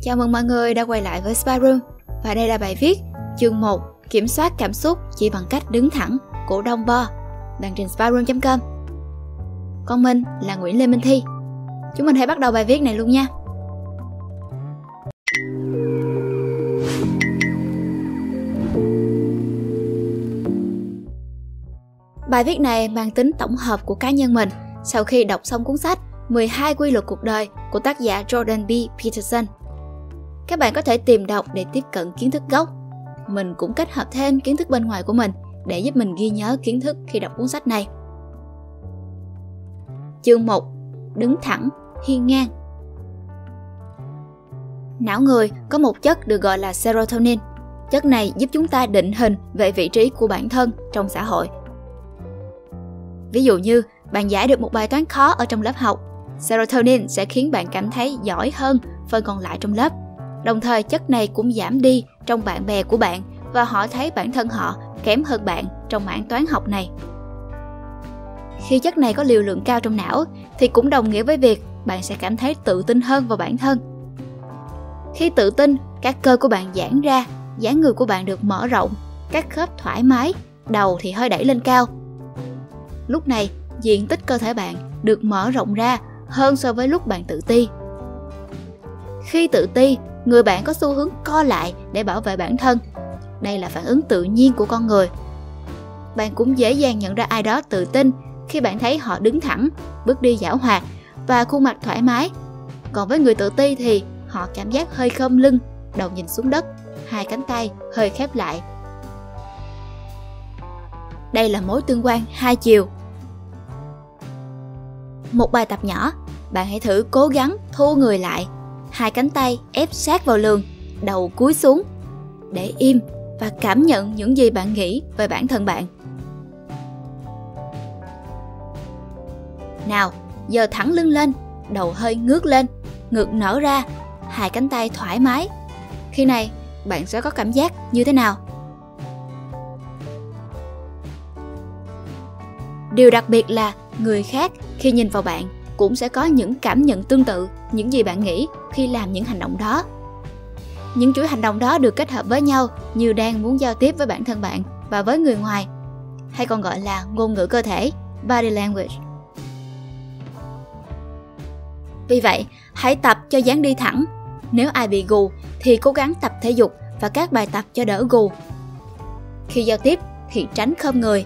Chào mừng mọi người đã quay lại với Spiderum. Và đây là bài viết chương 1 kiểm soát cảm xúc chỉ bằng cách đứng thẳng của Đông Bo, đăng trên spiderum.com. Còn mình là Nguyễn Lê Minh Thi. Chúng mình hãy bắt đầu bài viết này luôn nha. Bài viết này mang tính tổng hợp của cá nhân mình sau khi đọc xong cuốn sách 12 quy luật cuộc đời của tác giả Jordan B. Peterson. Các bạn có thể tìm đọc để tiếp cận kiến thức gốc. Mình cũng kết hợp thêm kiến thức bên ngoài của mình để giúp mình ghi nhớ kiến thức khi đọc cuốn sách này. Chương 1. Đứng thẳng, hiên ngang. Não người có một chất được gọi là serotonin. Chất này giúp chúng ta định hình về vị trí của bản thân trong xã hội. Ví dụ như bạn giải được một bài toán khó ở trong lớp học, serotonin sẽ khiến bạn cảm thấy giỏi hơn phần còn lại trong lớp. Đồng thời chất này cũng giảm đi trong bạn bè của bạn và họ thấy bản thân họ kém hơn bạn trong mảng toán học này. Khi chất này có liều lượng cao trong não thì cũng đồng nghĩa với việc bạn sẽ cảm thấy tự tin hơn vào bản thân. Khi tự tin, các cơ của bạn giãn ra, dáng người của bạn được mở rộng, các khớp thoải mái, đầu thì hơi đẩy lên cao. Lúc này, diện tích cơ thể bạn được mở rộng ra hơn so với lúc bạn tự ti. Khi tự ti, người bạn có xu hướng co lại để bảo vệ bản thân. Đây là phản ứng tự nhiên của con người. Bạn cũng dễ dàng nhận ra ai đó tự tin khi bạn thấy họ đứng thẳng, bước đi giảo hoạt và khuôn mặt thoải mái. Còn với người tự ti thì họ cảm giác hơi khom lưng, đầu nhìn xuống đất, hai cánh tay hơi khép lại. Đây là mối tương quan hai chiều. Một bài tập nhỏ, bạn hãy thử cố gắng thu người lại, hai cánh tay ép sát vào lường, đầu cúi xuống, để im và cảm nhận những gì bạn nghĩ về bản thân bạn. Nào, giờ thẳng lưng lên, đầu hơi ngước lên, ngực nở ra, hai cánh tay thoải mái. Khi này, bạn sẽ có cảm giác như thế nào? Điều đặc biệt là người khác khi nhìn vào bạn cũng sẽ có những cảm nhận tương tự những gì bạn nghĩ khi làm những hành động đó. Những chuỗi hành động đó được kết hợp với nhau như đang muốn giao tiếp với bản thân bạn và với người ngoài, hay còn gọi là ngôn ngữ cơ thể, body language. Vì vậy, hãy tập cho dáng đi thẳng. Nếu ai bị gù thì cố gắng tập thể dục và các bài tập cho đỡ gù. Khi giao tiếp thì tránh khom người,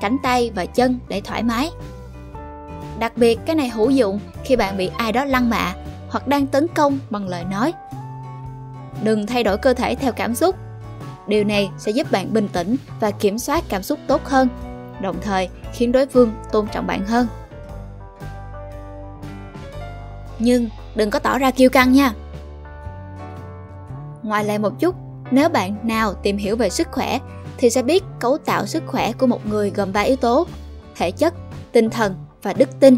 cánh tay và chân để thoải mái. Đặc biệt, cái này hữu dụng khi bạn bị ai đó lăng mạ hoặc đang tấn công bằng lời nói. Đừng thay đổi cơ thể theo cảm xúc. Điều này sẽ giúp bạn bình tĩnh và kiểm soát cảm xúc tốt hơn, đồng thời khiến đối phương tôn trọng bạn hơn. Nhưng đừng có tỏ ra kiêu căng nha. Ngoại lệ một chút, nếu bạn nào tìm hiểu về sức khỏe thì sẽ biết cấu tạo sức khỏe của một người gồm 3 yếu tố: thể chất, tinh thần và đức tin.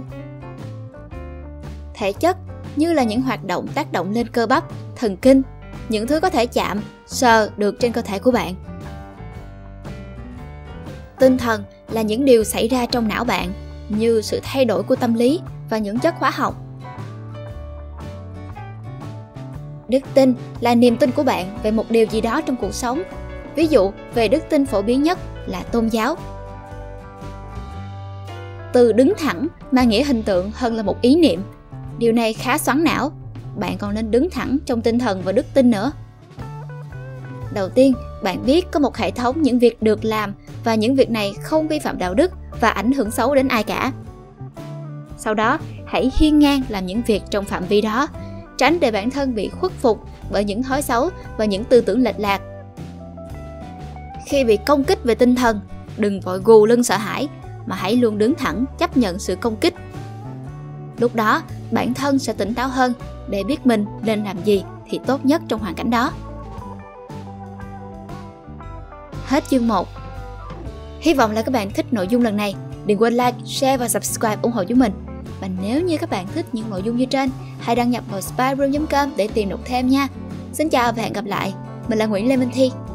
Thể chất như là những hoạt động tác động lên cơ bắp, thần kinh, những thứ có thể chạm, sờ được trên cơ thể của bạn. Tinh thần là những điều xảy ra trong não bạn như sự thay đổi của tâm lý và những chất hóa học. Đức tin là niềm tin của bạn về một điều gì đó trong cuộc sống. Ví dụ về đức tin phổ biến nhất là tôn giáo. Từ đứng thẳng mang nghĩa hình tượng hơn là một ý niệm. Điều này khá xoắn não. Bạn còn nên đứng thẳng trong tinh thần và đức tin nữa. Đầu tiên, bạn biết có một hệ thống những việc được làm và những việc này không vi phạm đạo đức và ảnh hưởng xấu đến ai cả. Sau đó, hãy hiên ngang làm những việc trong phạm vi đó, tránh để bản thân bị khuất phục bởi những thói xấu và những tư tưởng lệch lạc. Khi bị công kích về tinh thần, đừng vội gù lưng sợ hãi, mà hãy luôn đứng thẳng chấp nhận sự công kích. Lúc đó, bản thân sẽ tỉnh táo hơn để biết mình nên làm gì thì tốt nhất trong hoàn cảnh đó. Hết chương 1. Hy vọng là các bạn thích nội dung lần này. Đừng quên like, share và subscribe ủng hộ chúng mình. Và nếu như các bạn thích những nội dung như trên, hãy đăng nhập vào spiderum.com để tìm đọc thêm nha. Xin chào và hẹn gặp lại. Mình là Nguyễn Lê Minh Thi.